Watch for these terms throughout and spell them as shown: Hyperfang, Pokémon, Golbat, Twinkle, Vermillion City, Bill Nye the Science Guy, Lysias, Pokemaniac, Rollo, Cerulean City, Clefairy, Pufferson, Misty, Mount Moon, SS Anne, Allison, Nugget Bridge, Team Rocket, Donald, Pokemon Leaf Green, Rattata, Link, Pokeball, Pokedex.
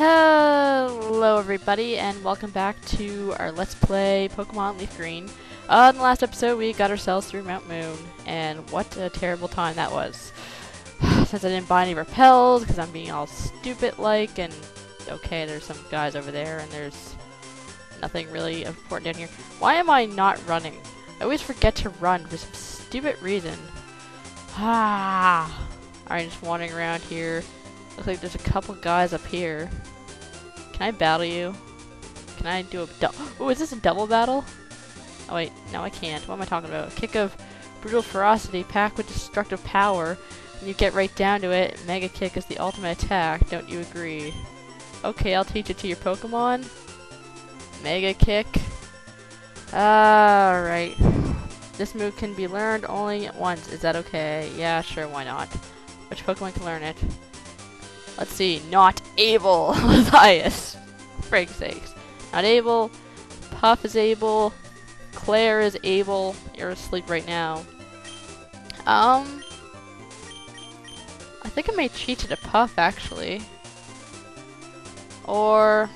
Hello everybody, and welcome back to our Let's Play Pokemon Leaf Green. In the last episode we got ourselves through Mount Moon, and what a terrible time that was. Since I didn't buy any repels, because I'm being all stupid-like, and okay, there's some guys over there, and there's nothing really important down here. Why am I not running? I always forget to run for some stupid reason. Ah! Alright, just wandering around here. Looks like there's a couple guys up here. Can I battle you? Can I do a double? Oh, is this a double battle? Oh wait, no I can't. What am I talking about? Kick of brutal ferocity, pack with destructive power. When you get right down to it, mega kick is the ultimate attack. Don't you agree? Okay, I'll teach it to your Pokemon. Mega kick. Alright. This move can be learned only once. Is that okay? Yeah, sure, why not? Which Pokemon can learn it? Let's see, not able, Lysias. Frank's sakes. Not able, Puff is able, Claire is able, you're asleep right now. I think I may cheat it to Puff, actually. Or,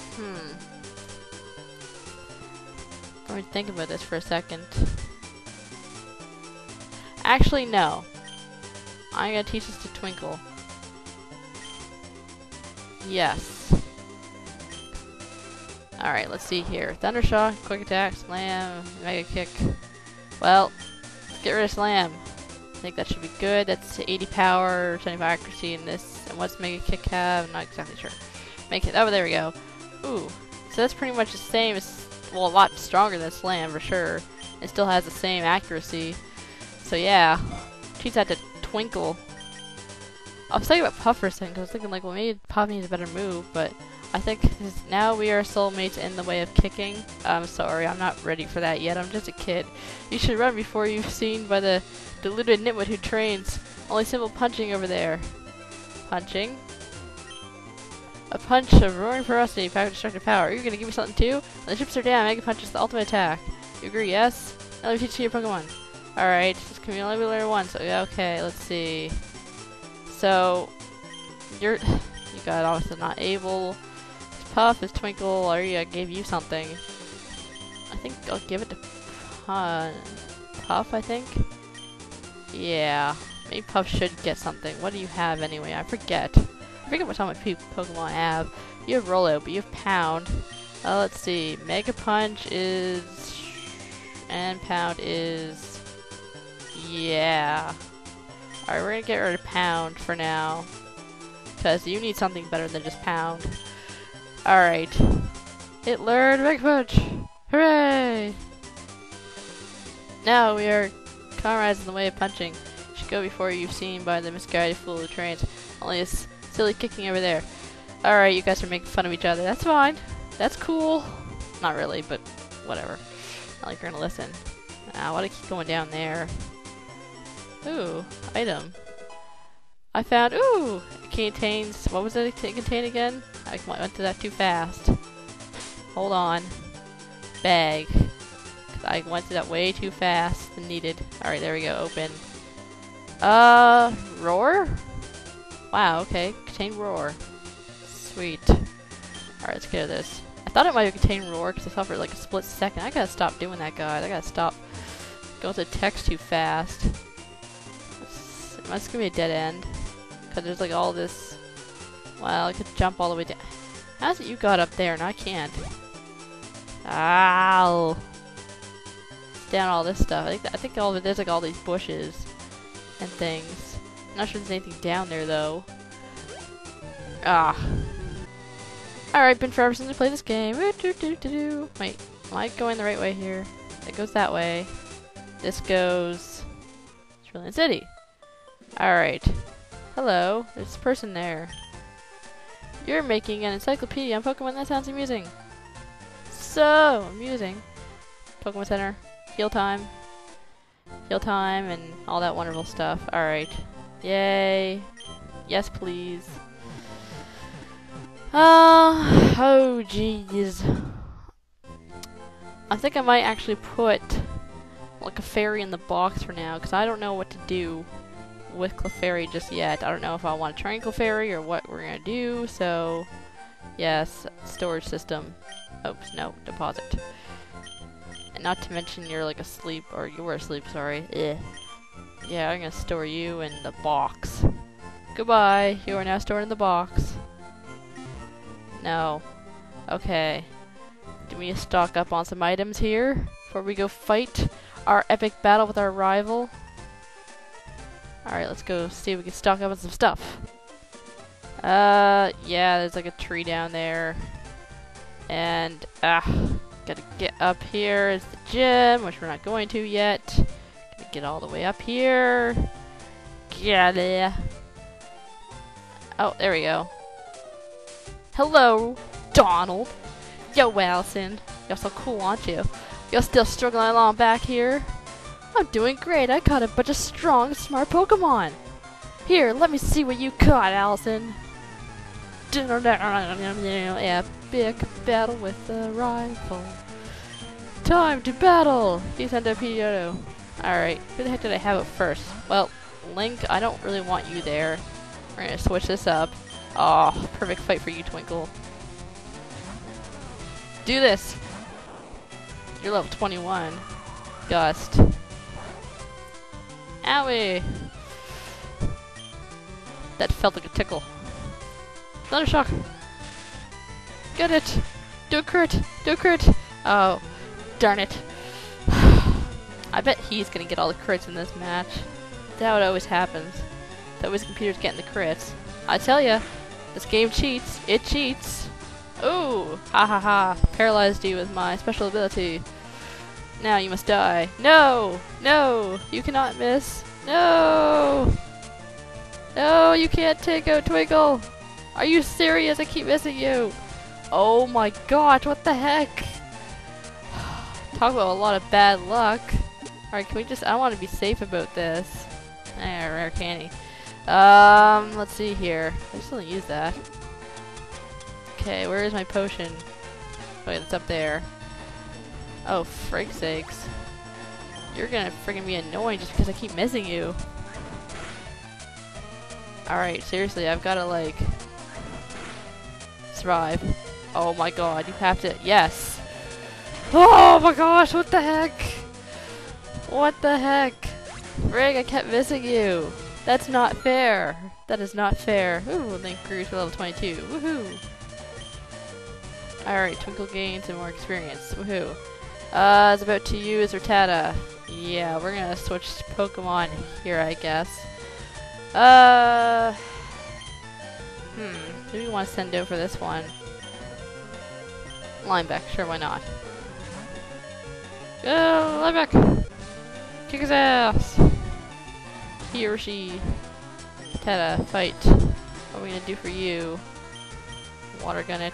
let me think about this for a second. Actually, no. I'm gonna teach this to Twinkle. Yes. Alright, let's see here. Thundershock, quick attack, slam, mega kick. Well, let's get rid of slam. I think that should be good. That's 80 power, 75 accuracy in this. And what's mega kick have? I'm not exactly sure. Make it. Oh, there we go. Ooh. So that's pretty much the same as, well, a lot stronger than slam for sure. It still has the same accuracy. So yeah. Teach that to Twinkle. I was thinking about Pufferson, because I was thinking, like, well, maybe Puff needs a better move, but I think now we are soulmates in the way of kicking. I'm sorry, I'm not ready for that yet, I'm just a kid. You should run before you've seen by the deluded nitwit who trains. Only simple punching over there. Punching? A punch of roaring ferocity, power of destructive power. Are you going to give me something too? When the chips are down, mega punch is the ultimate attack. You agree, yes? Now let me teach you your Pokemon. Alright, this can only be learned once. Okay, let's see. So, you got obviously not able. It's Puff, it's Twinkle, or I gave you something. I think I'll give it to Puff, I think? Yeah, maybe Puff should get something. What do you have anyway? I forget. I forget what time Pokemon have. You have Rollo, but you have Pound. Let's see, Mega Punch is... and Pound is... yeah. Alright, we're gonna get rid of Pound for now. Because you need something better than just Pound. Alright. It learned Mega Punch! Hooray! Now we are comrades in the way of punching. You should go before you've seen by the misguided fool who trains. Only it's silly kicking over there. Alright, you guys are making fun of each other. That's fine. That's cool. Not really, but whatever. Not like you're gonna listen. Nah, why do I keep going down there? Ooh, item. I found, ooh, it contains, what was it contain again? I went to that too fast. Hold on. Bag. Cause I went to that way too fast than needed. Alright, there we go, open. Roar? Wow, okay, contain roar. Sweet. Alright, let's get this. I thought it might have contained roar because I thought for like a split second. I gotta stop doing that, guys. I gotta stop going to text too fast. That's gonna be a dead end. Cause there's like all this... well, I could jump all the way down. How's it you got up there and I can't? Ow! Down all this stuff. I think all of it, there's like all these bushes and things. I'm not sure there's anything down there though. Ah! Alright, been forever since I played this game. Wait, am I going the right way here? It goes that way. This goes... Cerulean City! Alright. Hello. There's a person there. You're making an encyclopedia on Pokemon. That sounds amusing. So amusing. Pokemon Center. Heal time. Heal time and all that wonderful stuff. Alright. Yay. Yes, please. Oh jeez. I think I might actually put like a fairy in the box for now because I don't know what to do with Clefairy just yet. I don't know if I want to try Clefairy or what we're gonna do, so Yes, storage system. Oops, no, deposit. And not to mention you're like asleep, or you were asleep, sorry. Ugh. Yeah, I'm gonna store you in the box. Goodbye, you are now stored in the box. No. Okay. Do we stock up on some items here before we go fight our epic battle with our rival? Alright, let's go see if we can stock up on some stuff. Yeah, there's like a tree down there. And, gotta get up here. It's the gym, which we're not going to yet. Gotta get all the way up here. Get it. Oh, there we go. Hello, Donald. Yo, Allison. You're so cool, aren't you? You're still struggling along back here? I'm doing great. I caught a bunch of strong, smart Pokemon. Here, let me see what you caught, Allison. Epic battle with the rival. Time to battle! Alright, who the heck did I have at first? Well, Link, I don't really want you there. We're gonna switch this up. Oh, perfect fight for you, Twinkle. Do this! You're level 21. Gust. Owie! That felt like a tickle. Thundershock! Get it! Do crit! Do crit! Oh, darn it. I bet he's gonna get all the crits in this match. That what always happens. That always computers getting the crits. I tell ya, this game cheats. It cheats. Ooh! Ha ha ha! Paralyzed you with my special ability. Now you must die. No! No! You cannot miss! No! No, you can't take out Twinkle! Are you serious? I keep missing you! Oh my gosh, what the heck? Talk about a lot of bad luck. Alright, can we just... I want to be safe about this. Eh, rare candy. Let's see here. I just don't use that. Okay, where is my potion? Wait, it's up there. Oh, frig's sakes. You're gonna friggin' be annoying just because I keep missing you. Alright, seriously, I've gotta, like... survive. Oh my god, you have to... Yes! Oh my gosh, what the heck? What the heck? Rig, I kept missing you! That's not fair! That is not fair. Ooh, and then grew to level 22. Woohoo! Alright, Twinkle gains and more experience. Woohoo. It's about to use Rattata. Yeah, we're gonna switch Pokemon here, I guess. Who do we want to send over this one? Lineback, sure, why not? Go, Lineback! Kick his ass! He or she. Tata, fight. What are we gonna do for you? Water gun it.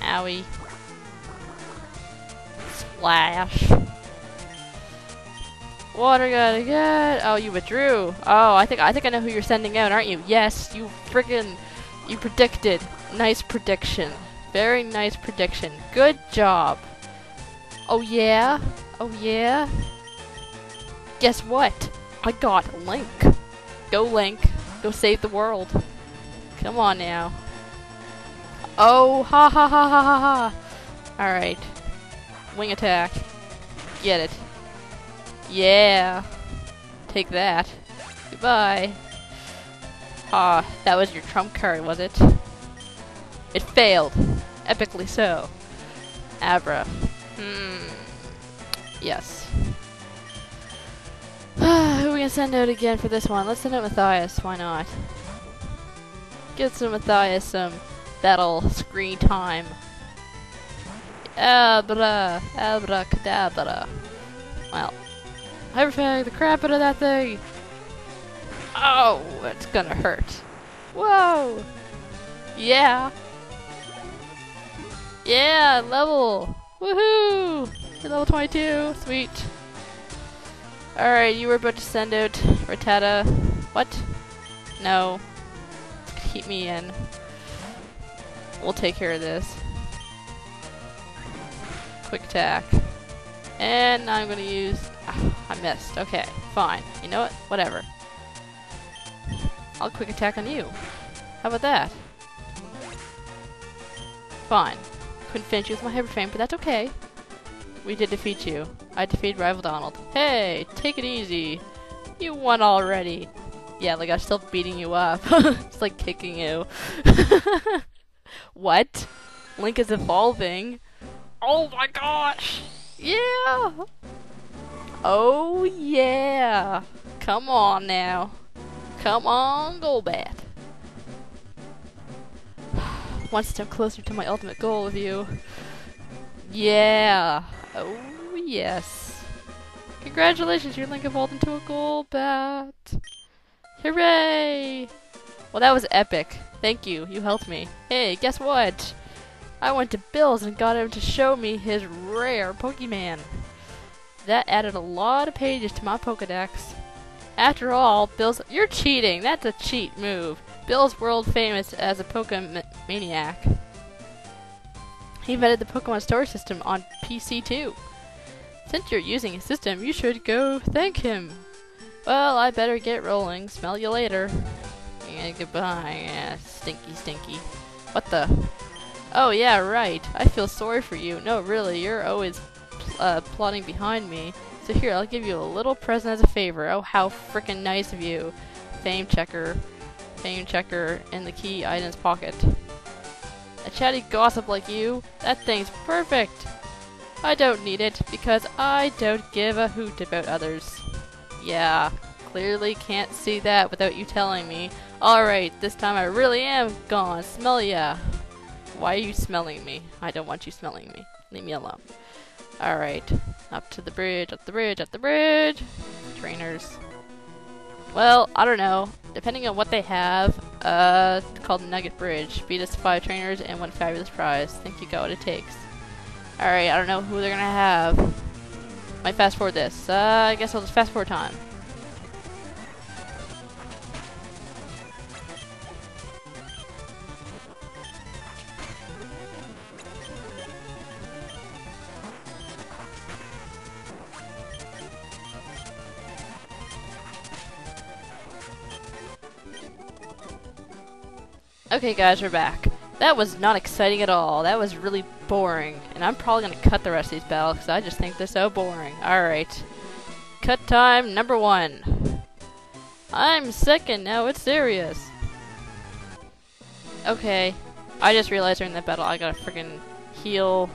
Owie. Splash. Water gun again. Oh, you withdrew. Oh, I think I know who you're sending out, aren't you? Yes, you friggin', you predicted. Nice prediction. Very nice prediction. Good job. Oh yeah. Oh yeah. Guess what? I got Link. Go Link. Go save the world. Come on now. Oh, ha ha ha ha ha ha. All right. Wing attack. Get it. Yeah. Take that. Goodbye. Ah, that was your trump card, was it? It failed. Epically so. Abra. Yes. Who are we gonna send out again for this one? Let's send out Matthias, why not? Get some Matthias some battle screen time. Abra. Abracadabra. Well. Hyperfang the crap out of that thing! Oh, it's gonna hurt. Whoa! Yeah! Yeah, level! Woohoo! You're level 22, sweet. Alright, you were about to send out Rattata. What? No. Keep me in. We'll take care of this. Quick attack. And I'm gonna use... I missed. Okay, fine. You know what? Whatever. I'll quick attack on you. How about that? Fine. Couldn't finish you with my hyper fame, but that's okay. We did defeat you. I defeated rival Donald. Hey, take it easy. You won already. Yeah, like I'm still beating you up. It's like kicking you. What? Link is evolving. Oh my gosh! Yeah! Oh yeah! Come on now. Come on, Golbat. One step closer to my ultimate goal of you. Yeah! Oh yes. Congratulations, your Link evolved into a Golbat. Hooray! Well, that was epic. Thank you. You helped me. Hey, guess what? I went to Bill's and got him to show me his rare Pokemon. That added a lot of pages to my Pokedex. After all, Bill's... You're cheating! That's a cheat move. Bill's world famous as a Pokemaniac. He invented the Pokemon Store system on PC too. Since you're using his system, you should go thank him. Well, I better get rolling. Smell you later. And goodbye. Yeah, stinky, stinky. What the... Oh yeah, right. I feel sorry for you. No, really, you're always plotting behind me. So here, I'll give you a little present as a favor. Oh, how frickin' nice of you. Fame checker. Fame checker in the key item's pocket. A chatty gossip like you? That thing's perfect! I don't need it, because I don't give a hoot about others. Yeah, clearly can't see that without you telling me. Alright, this time I really am gone. Smell ya! Why are you smelling me? I don't want you smelling me. Leave me alone. Alright. Up to the bridge, up the bridge, up the bridge! Trainers. Well, I don't know. Depending on what they have, it's called Nugget Bridge. Beat us to 5 trainers and win fabulous prize. Think you got what it takes. Alright, I don't know who they're gonna have. Might fast forward this. I guess I'll just fast forward time. Okay guys, we're back. That was not exciting at all. That was really boring. And I'm probably going to cut the rest of these battles because I just think they're so boring. Alright. Cut time number 1. I'm second now, it's serious. Okay. I just realized during that battle I gotta freaking heal.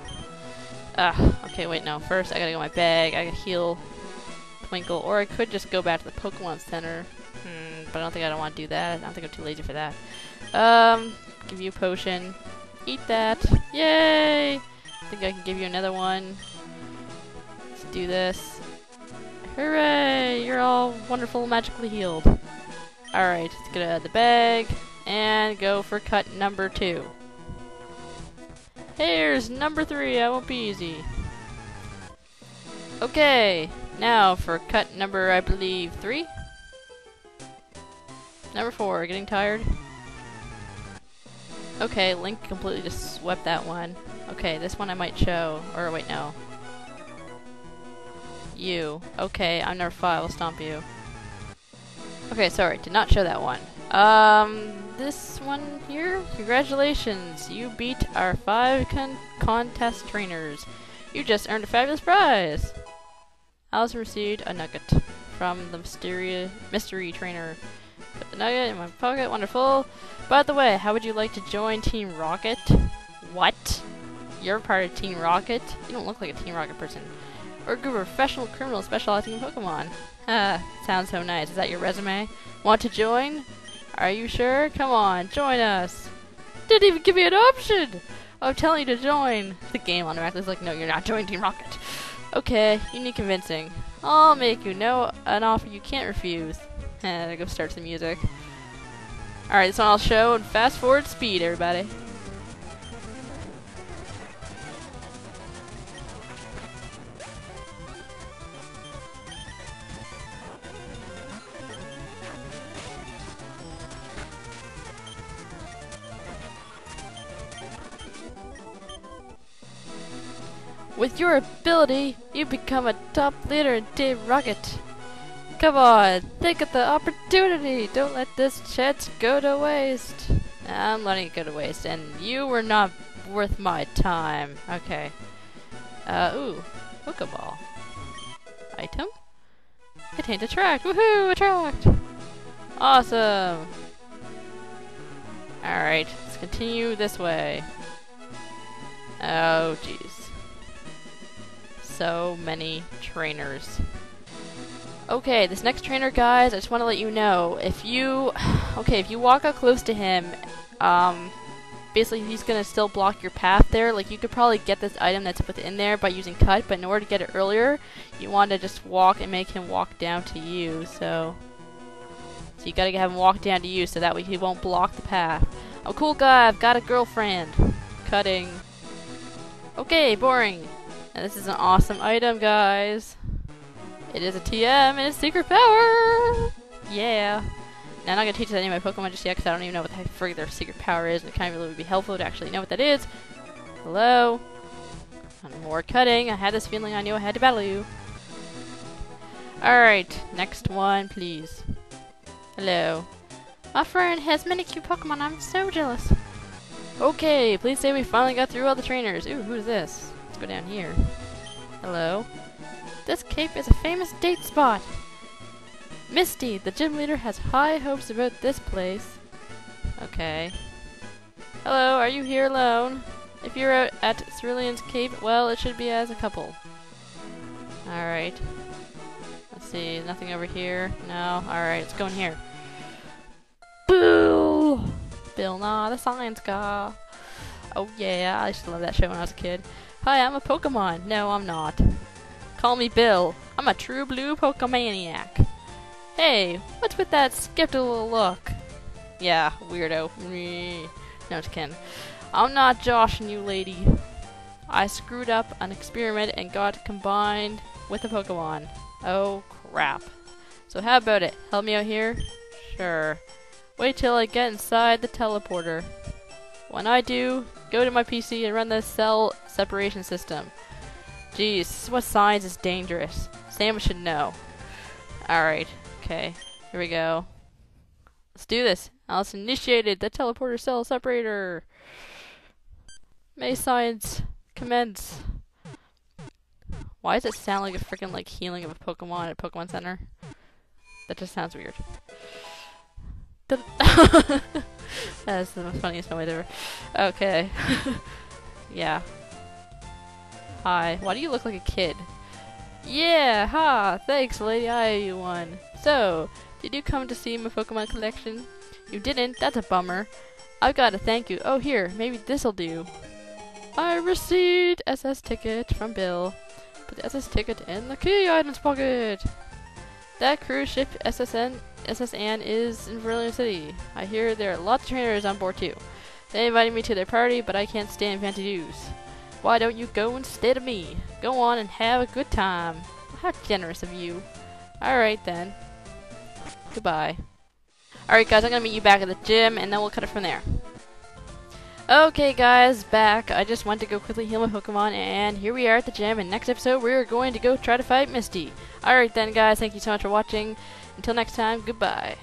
Okay, wait, no. First I gotta go in my bag. I gotta heal Twinkle. Or I could just go back to the Pokemon Center. But I don't think I want to do that. I don't think I'm too lazy for that. Give you a potion. Eat that. Yay! I think I can give you another one. Let's do this. Hooray! You're all wonderful, magically healed. Alright, let's get out of the bag. And go for cut number 2. Here's number 3. That won't be easy. Okay. Now for cut number, I believe, 3? Number 4. Getting tired? Okay, Link completely just swept that one. Okay, this one I might show. Or wait, no. You. Okay, I'm number 5. I'll stomp you. Okay, sorry. Did not show that one. This one here? Congratulations! You beat our 5 contest trainers. You just earned a fabulous prize! Allison received a nugget from the mystery trainer. Put the nugget in my pocket. Wonderful. By the way, how would you like to join Team Rocket? What? You're part of Team Rocket? You don't look like a Team Rocket person. Or a group of professional criminals specializing in Pokemon. Sounds so nice. Is that your resume? Want to join? Are you sure? Come on, join us. Didn't even give me an option! I'm telling you to join. The game automatically is like, no, you're not joining Team Rocket. Okay, you need convincing. I'll make you know an offer you can't refuse. There goes starts the music. Alright, this one I'll show and fast forward speed, everybody. With your ability, you become a top leader in Team Rocket. Come on, think of the opportunity! Don't let this chance go to waste! I'm letting it go to waste, and you were not worth my time. Okay. Ooh. Pokeball. Item? Contained attract! Woohoo! Attract! Awesome! Alright, let's continue this way. Oh, jeez. So many trainers. Okay, this next trainer, guys, I just want to let you know, if you... Okay, if you walk up close to him, basically he's gonna still block your path there. Like, you could probably get this item that's within there by using cut, but in order to get it earlier, you want to just walk and make him walk down to you, so... So you gotta have him walk down to you so that way he won't block the path. I'm a cool guy, I've got a girlfriend. Cutting. Okay, boring. And this is an awesome item, guys. It is a TM and a secret power! Yeah. Now, I'm not gonna teach that any of my Pokemon just yet because I don't even know what the heck frig their secret power is, and it kind of really would be helpful to actually know what that is. Hello? And more cutting. I had this feeling I knew I had to battle you. Alright, next one, please. Hello. My friend has many cute Pokemon, I'm so jealous. Okay, please say we finally got through all the trainers. Ooh, who's this? Let's go down here. Hello. This cape is a famous date spot. Misty, the gym leader, has high hopes about this place. Okay. Hello, are you here alone? If you're out at Cerulean Cape, well, it should be as a couple. Alright. Let's see, nothing over here. No, alright, let's go in here. Boo! Bill Nye the Science Guy. Oh yeah, I used to love that show when I was a kid. Hi, I'm a Pokemon. No, I'm not. Call me Bill. I'm a true blue Pokemaniac. Hey, what's with that skeptical look? Yeah, weirdo. No, just kidding. I'm not joshing you, lady. I screwed up an experiment and got combined with a Pokemon. Oh, crap. So how about it? Help me out here? Sure. Wait till I get inside the teleporter. When I do, go to my PC and run the cell separation system. Jeez, this is what science is dangerous. Sam should know. Alright, okay. Here we go. Let's do this. Allison initiated the teleporter cell separator. May science commence. Why does it sound like a freaking like healing of a Pokemon at a Pokemon Center? That just sounds weird. That is the funniest noise ever. Okay. Yeah. Hi. Why do you look like a kid? Yeah, ha! Thanks, lady, I won. So, did you come to see my Pokemon collection? You didn't? That's a bummer. I've got to thank you. Oh, here, maybe this'll do. I received SS ticket from Bill. Put the SS ticket in the key items pocket! That cruise ship SS Anne is in Vermillion City. I hear there are lots of trainers on board too. They invited me to their party, but I can't stand Vanty Doos. Why don't you go instead of me? Go on and have a good time. How generous of you. Alright then. Goodbye. Alright guys, I'm gonna meet you back at the gym and then we'll cut it from there. Okay guys, back. I just went to go quickly heal my Pokemon and here we are at the gym, and next episode we're going to go try to fight Misty. Alright then guys, thank you so much for watching. Until next time, goodbye.